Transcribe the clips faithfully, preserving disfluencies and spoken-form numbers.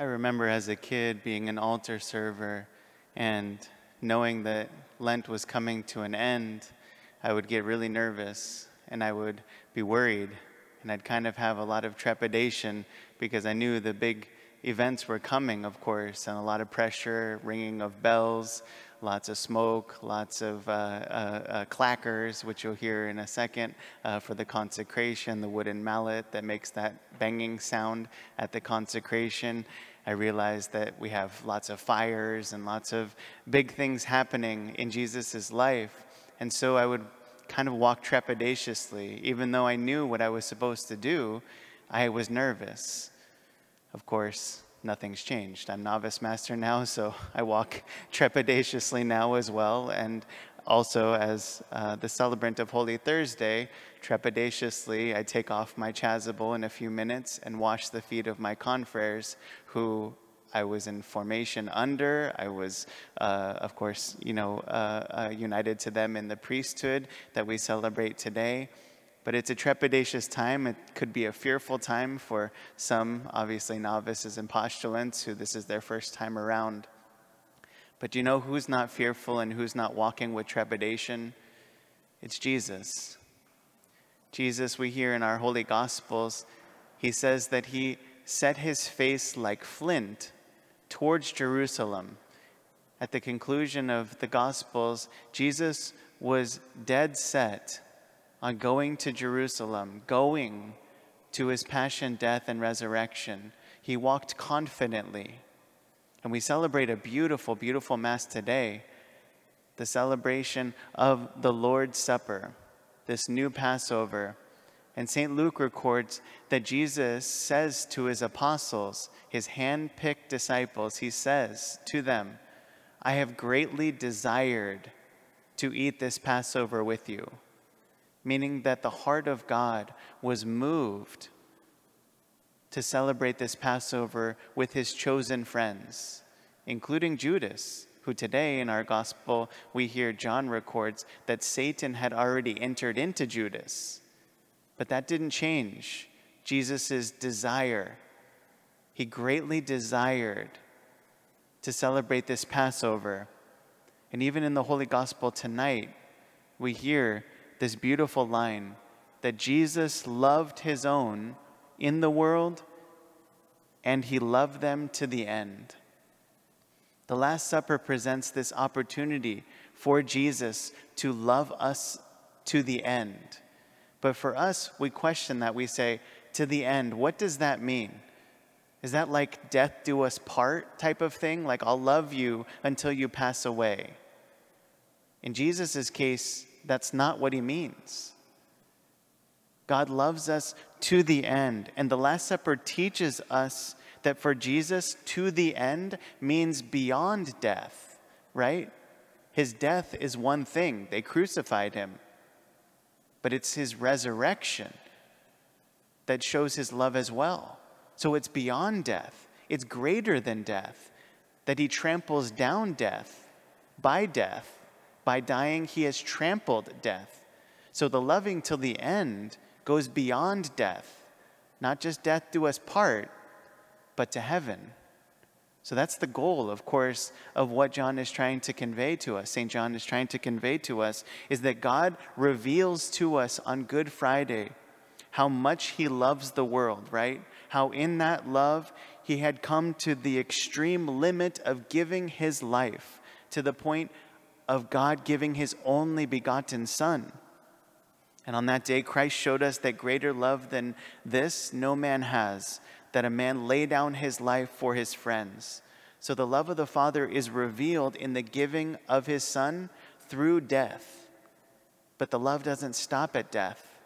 I remember as a kid being an altar server and knowing that Lent was coming to an end, I would get really nervous and I would be worried and I'd kind of have a lot of trepidation because I knew the big events were coming, of course, and a lot of pressure, ringing of bells, lots of smoke, lots of uh, uh, uh, clackers, which you'll hear in a second, uh, for the consecration, the wooden mallet that makes that banging sound at the consecration. I realized that we have lots of fires and lots of big things happening in Jesus's life. And so I would kind of walk trepidatiously. Even though I knew what I was supposed to do, I was nervous. Of course, nothing's changed. I'm novice master now, so I walk trepidatiously now as well. And also as uh, the celebrant of Holy Thursday, trepidatiously I take off my chasuble in a few minutes and wash the feet of my confreres, who I was in formation under. I was, uh, of course, you know, uh, uh, united to them in the priesthood that we celebrate today. But it's a trepidatious time. It could be a fearful time for some, obviously, novices and postulants who this is their first time around. But you know who's not fearful and who's not walking with trepidation? It's Jesus. Jesus, we hear in our Holy Gospels, he says that he set his face like flint towards Jerusalem. At the conclusion of the Gospels, Jesus was dead set on going to Jerusalem, going to his passion, death, and resurrection. He walked confidently. And we celebrate a beautiful, beautiful Mass today, the celebration of the Lord's Supper, this new Passover. And Saint Luke records that Jesus says to his apostles, his hand-picked disciples, he says to them, "I have greatly desired to eat this Passover with you." Meaning that the heart of God was moved to celebrate this Passover with his chosen friends, including Judas, who today in our gospel, we hear John records that Satan had already entered into Judas. But that didn't change Jesus's desire. He greatly desired to celebrate this Passover. And even in the Holy Gospel tonight, we hear this beautiful line that Jesus loved his own in the world, and he loved them to the end. The Last Supper presents this opportunity for Jesus to love us to the end. But for us, we question that. We say, to the end, what does that mean? Is that like death do us part type of thing? Like, I'll love you until you pass away. In Jesus's case, that's not what he means. God loves us to the end. And the Last Supper teaches us that for Jesus, to the end means beyond death, right? His death is one thing. They crucified him. But it's his resurrection that shows his love as well. So it's beyond death. It's greater than death. That he tramples down death by death. By dying, he has trampled death. So the loving till the end goes beyond death. Not just death do us part, but to heaven. So that's the goal, of course, of what John is trying to convey to us. Saint John is trying to convey to us is that God reveals to us on Good Friday how much he loves the world, right? How in that love, he had come to the extreme limit of giving his life, to the point of God giving his only begotten Son. And on that day, Christ showed us that greater love than this no man has, that a man lay down his life for his friends. So the love of the Father is revealed in the giving of his Son through death. But the love doesn't stop at death.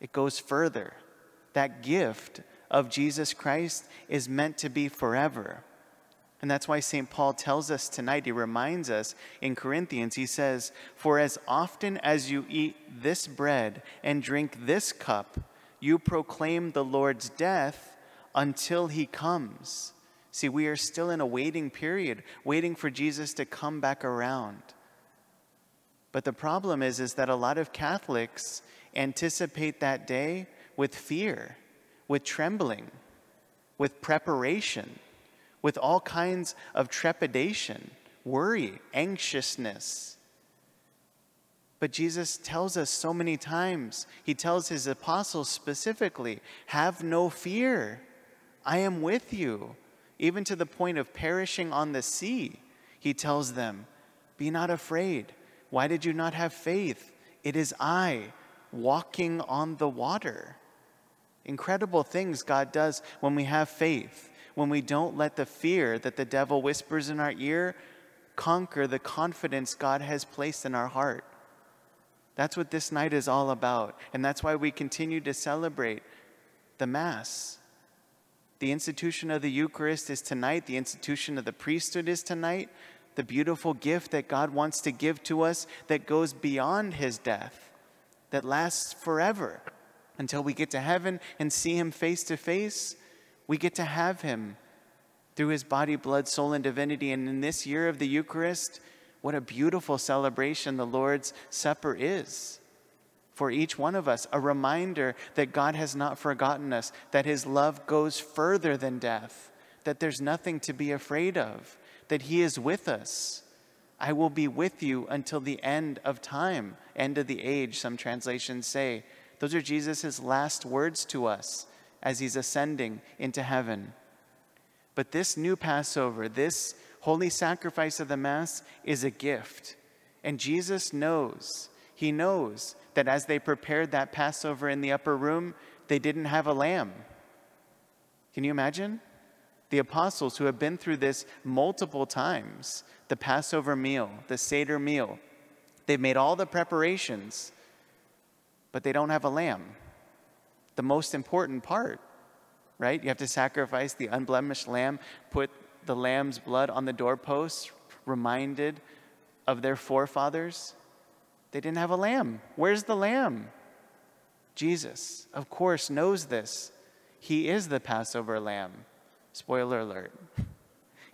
It goes further. That gift of Jesus Christ is meant to be forever. And that's why Saint Paul tells us tonight, he reminds us in Corinthians, he says, "For as often as you eat this bread and drink this cup, you proclaim the Lord's death until he comes." See, we are still in a waiting period, waiting for Jesus to come back around. But the problem is, is that a lot of Catholics anticipate that day with fear, with trembling, with preparation, with all kinds of trepidation, worry, anxiousness. But Jesus tells us so many times, he tells his apostles specifically, have no fear, I am with you. Even to the point of perishing on the sea, he tells them, be not afraid. Why did you not have faith? It is I, walking on the water. Incredible things God does when we have faith, when we don't let the fear that the devil whispers in our ear conquer the confidence God has placed in our heart. That's what this night is all about, and that's why we continue to celebrate the Mass. The institution of the Eucharist is tonight. The institution of the priesthood is tonight. The beautiful gift that God wants to give to us that goes beyond his death, that lasts forever until we get to heaven and see him face to face. We get to have him through his body, blood, soul, and divinity. And in this year of the Eucharist, what a beautiful celebration the Lord's Supper is for each one of us, a reminder that God has not forgotten us, that his love goes further than death, that there's nothing to be afraid of, that he is with us. I will be with you until the end of time, end of the age, some translations say. Those are Jesus' last words to us as he's ascending into heaven. But this new Passover, this holy sacrifice of the Mass is a gift. And Jesus knows, he knows that as they prepared that Passover in the upper room, they didn't have a lamb. Can you imagine? The apostles who have been through this multiple times, the Passover meal, the Seder meal, they've made all the preparations, but they don't have a lamb. The most important part, right? You have to sacrifice the unblemished lamb, put the lamb's blood on the doorposts, reminded of their forefathers. They didn't have a lamb. Where's the lamb? Jesus, of course, knows this. He is the Passover lamb. Spoiler alert.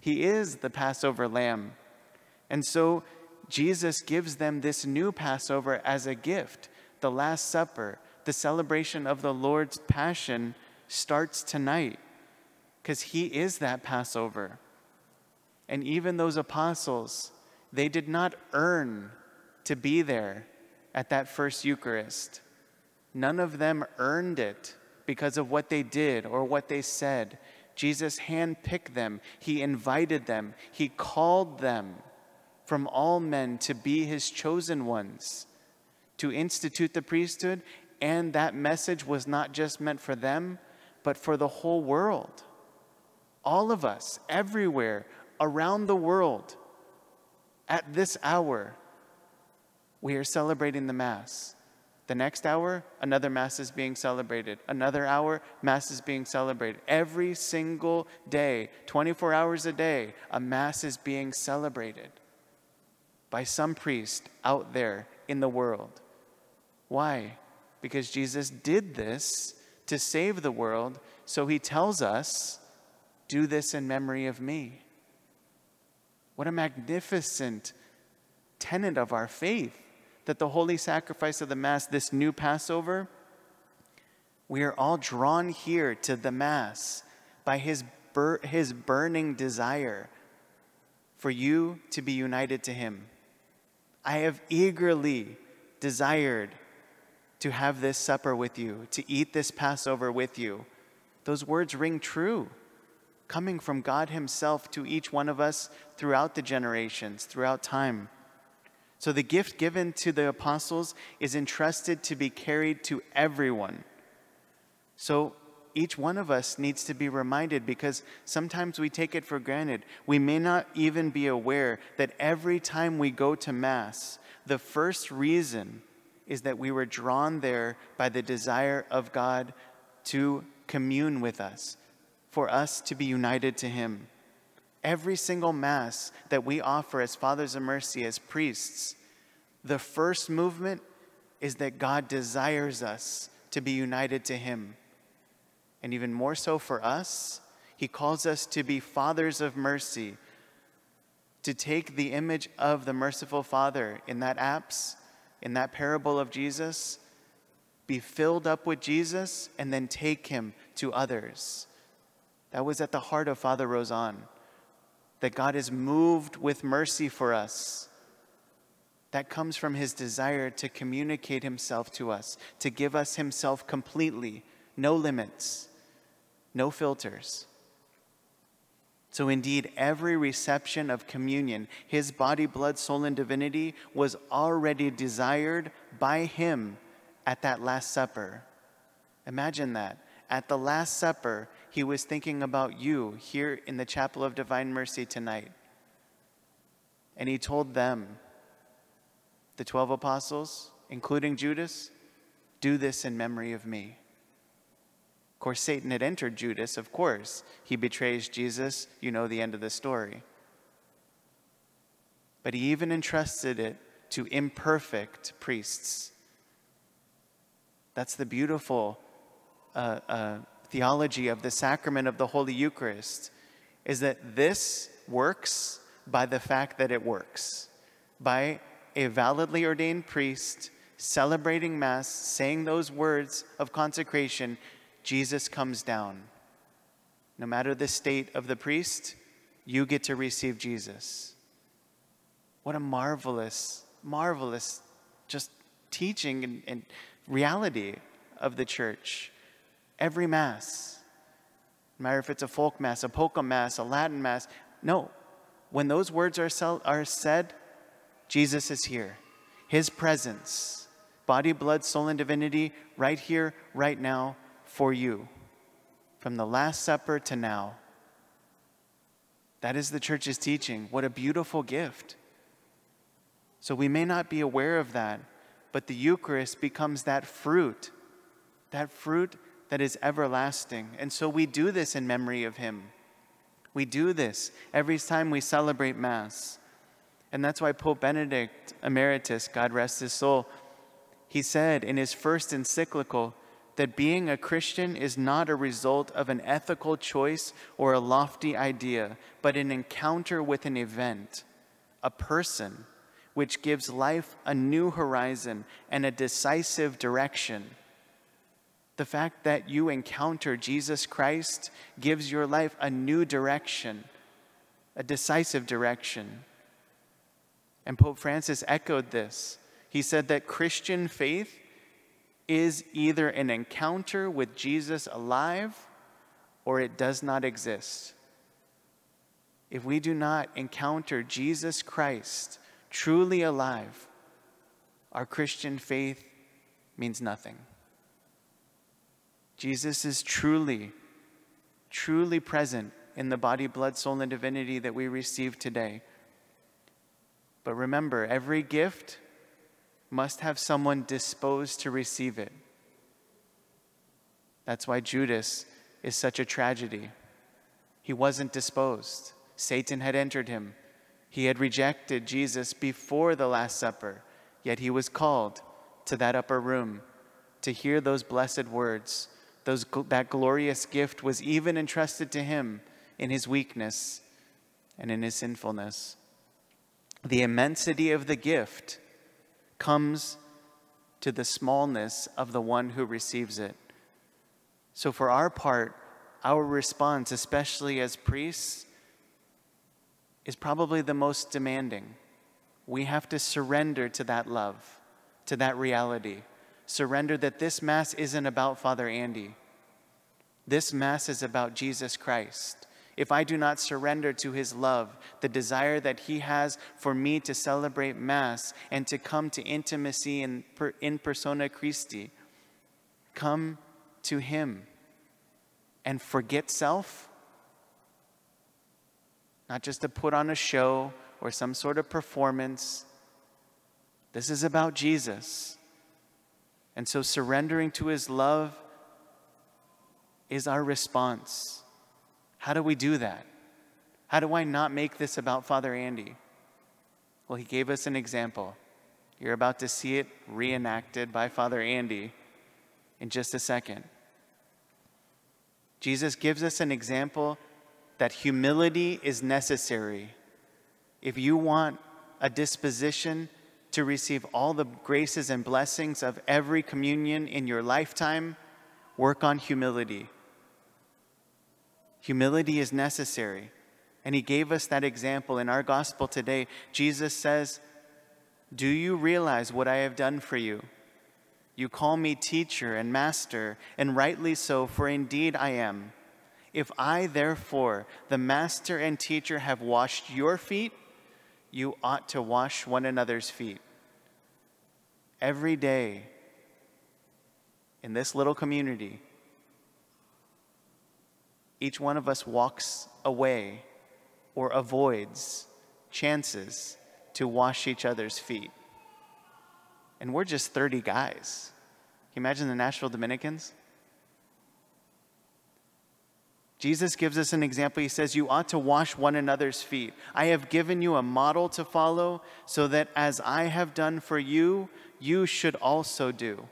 He is the Passover lamb. And so Jesus gives them this new Passover as a gift. The Last Supper, the celebration of the Lord's Passion starts tonight because he is that Passover. And even those apostles, they did not earn to be there at that first Eucharist. None of them earned it because of what they did or what they said. Jesus handpicked them. He invited them. He called them from all men to be his chosen ones, to institute the priesthood. And that message was not just meant for them, but for the whole world. All of us, everywhere, around the world, at this hour, we are celebrating the Mass. The next hour, another Mass is being celebrated. Another hour, Mass is being celebrated. Every single day, twenty-four hours a day, a Mass is being celebrated by some priest out there in the world. Why? Because Jesus did this to save the world, so he tells us, do this in memory of me. What a magnificent tenet of our faith, that the holy sacrifice of the Mass, this new Passover, we are all drawn here to the Mass by his, bur his burning desire for you to be united to him. I have eagerly desired to have this supper with you, to eat this Passover with you. Those words ring true, coming from God himself to each one of us throughout the generations, throughout time. So the gift given to the apostles is entrusted to be carried to everyone. So each one of us needs to be reminded, because sometimes we take it for granted. We may not even be aware that every time we go to Mass, the first reason is that we were drawn there by the desire of God to commune with us, for us to be united to him. Every single Mass that we offer as Fathers of Mercy, as priests, the first movement is that God desires us to be united to him. And even more so for us, he calls us to be Fathers of Mercy, to take the image of the Merciful Father in that apse, in that parable of Jesus, be filled up with Jesus and then take him to others. That was at the heart of Father Rosan. that God is moved with mercy for us. That comes from his desire to communicate himself to us, to give us himself completely, no limits, no filters. So indeed, every reception of communion, his body, blood, soul, and divinity was already desired by him at that Last Supper. Imagine that. At the Last Supper, he was thinking about you here in the Chapel of Divine Mercy tonight. And he told them, the twelve apostles, including Judas, do this in memory of me. Of course, Satan had entered Judas, of course. He betrays Jesus. You know the end of the story. But he even entrusted it to imperfect priests. That's the beautiful uh, uh, theology of the sacrament of the Holy Eucharist, is that this works by the fact that it works. By a validly ordained priest celebrating Mass, saying those words of consecration, Jesus comes down. No matter the state of the priest, you get to receive Jesus. What a marvelous, marvelous just teaching and, and reality of the church. Every Mass, no matter if it's a folk Mass, a polka Mass, a Latin Mass, no. When those words are, sel are said, Jesus is here. His presence, body, blood, soul, and divinity, right here, right now, for you, from the Last Supper to now. That is the church's teaching. What a beautiful gift. So we may not be aware of that, but the Eucharist becomes that fruit, that fruit that is everlasting. And so we do this in memory of him. We do this every time we celebrate Mass. And that's why Pope Benedict Emeritus, God rest his soul, he said in his first encyclical, that being a Christian is not a result of an ethical choice or a lofty idea, but an encounter with an event, a person, which gives life a new horizon and a decisive direction. The fact that you encounter Jesus Christ gives your life a new direction, a decisive direction. And Pope Francis echoed this. He said that Christian faith is either an encounter with Jesus alive, or it does not exist. If we do not encounter Jesus Christ truly alive, our Christian faith means nothing. Jesus is truly, truly present in the body, blood, soul, and divinity that we receive today. But remember, every gift must have someone disposed to receive it. That's why Judas is such a tragedy. He wasn't disposed. Satan had entered him. He had rejected Jesus before the Last Supper, yet he was called to that upper room to hear those blessed words. Those, that glorious gift was even entrusted to him in his weakness and in his sinfulness. The immensity of the gift comes to the smallness of the one who receives it. So for our part, our response, especially as priests, is probably the most demanding. We have to surrender to that love, to that reality. Surrender that this Mass isn't about Father Andy. This Mass is about Jesus Christ. If I do not surrender to his love, the desire that he has for me to celebrate Mass and to come to intimacy in, per, in persona Christi, come to him and forget self, not just to put on a show or some sort of performance. This is about Jesus. And so surrendering to his love is our response. How do we do that? How do I not make this about Father Andy? Well, he gave us an example. You're about to see it reenacted by Father Andy in just a second. Jesus gives us an example that humility is necessary. If you want a disposition to receive all the graces and blessings of every communion in your lifetime, work on humility. Humility is necessary. And he gave us that example. In our gospel today, Jesus says, "Do you realize what I have done for you? You call me teacher and master, and rightly so, for indeed I am. If I, therefore, the master and teacher, have washed your feet, you ought to wash one another's feet." Every day in this little community, each one of us walks away or avoids chances to wash each other's feet. And we're just thirty guys. Can you imagine the Nashville Dominicans? Jesus gives us an example. He says, you ought to wash one another's feet. I have given you a model to follow so that as I have done for you, you should also do.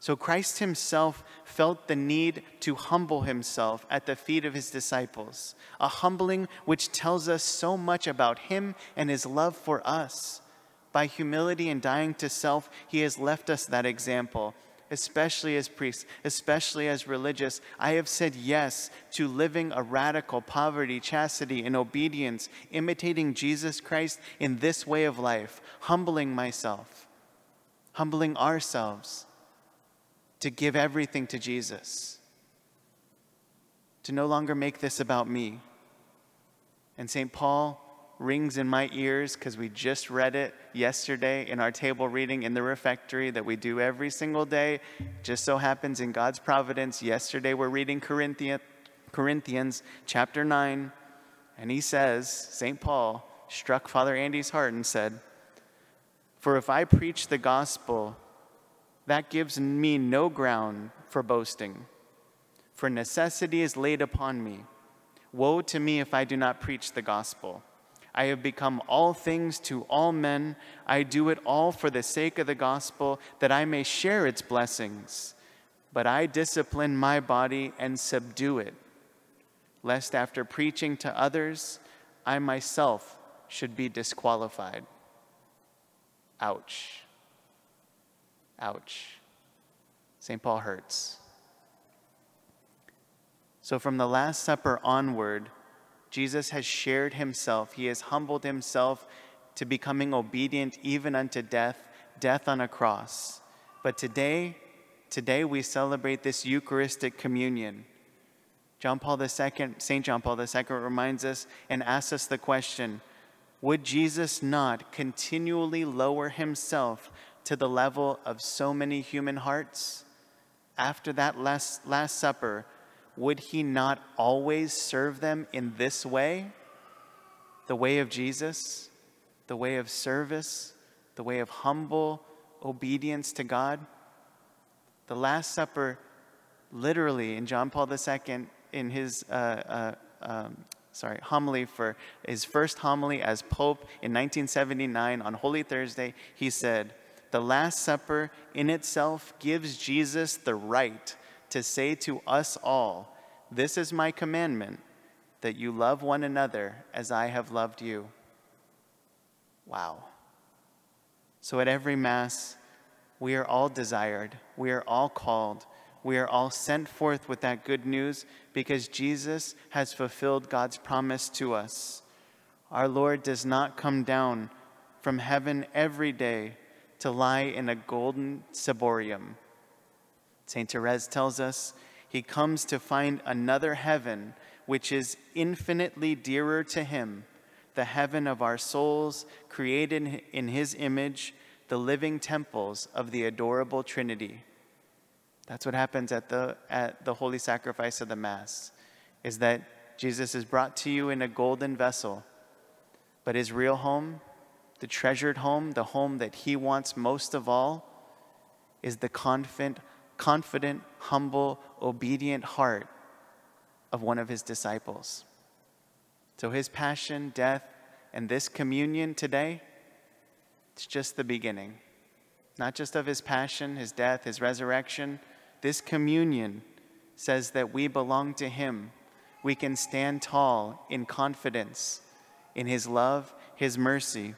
So Christ himself felt the need to humble himself at the feet of his disciples, a humbling which tells us so much about him and his love for us. By humility and dying to self, he has left us that example. Especially as priests, especially as religious, I have said yes to living a radical poverty, chastity, and obedience, imitating Jesus Christ in this way of life, humbling myself, humbling ourselves to give everything to Jesus, to no longer make this about me. And Saint Paul rings in my ears because we just read it yesterday in our table reading in the refectory that we do every single day. Just so happens in God's providence, yesterday we're reading Corinthians, Corinthians chapter nine, and he says, Saint Paul struck Father Andy's heart and said, "For if I preach the gospel, that gives me no ground for boasting, for necessity is laid upon me. Woe to me if I do not preach the gospel. I have become all things to all men. I do it all for the sake of the gospel, that I may share its blessings. But I discipline my body and subdue it, lest after preaching to others, I myself should be disqualified." Ouch. Ouch. Saint Paul hurts. So from the Last Supper onward, Jesus has shared himself. He has humbled himself to becoming obedient even unto death, death on a cross. But today, today we celebrate this Eucharistic communion. John Paul the Second, Saint John Paul the Second reminds us and asks us the question, would Jesus not continually lower himself to the level of so many human hearts? After that last, last supper, would he not always serve them in this way? The way of Jesus, the way of service, the way of humble obedience to God. The Last Supper, literally, in John Paul the Second, in his, uh, uh, um, sorry, homily for his first homily as Pope in nineteen seventy-nine on Holy Thursday, he said, "The Last Supper in itself gives Jesus the right to say to us all, 'This is my commandment, that you love one another as I have loved you.'" Wow. So at every Mass, we are all desired, we are all called, we are all sent forth with that good news because Jesus has fulfilled God's promise to us. Our Lord does not come down from heaven every day to lie in a golden ciborium. Saint Therese tells us he comes to find another heaven which is infinitely dearer to him, the heaven of our souls created in his image, the living temples of the adorable Trinity. That's what happens at the, at the Holy Sacrifice of the Mass, is that Jesus is brought to you in a golden vessel, but his real home, the treasured home, the home that he wants most of all, is the convent confident, humble, obedient heart of one of his disciples. So his passion, death, and this communion today, it's just the beginning. Not just of his passion, his death, his resurrection. This communion says that we belong to him. We can stand tall in confidence in his love, his mercy,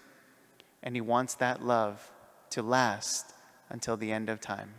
and he wants that love to last until the end of time.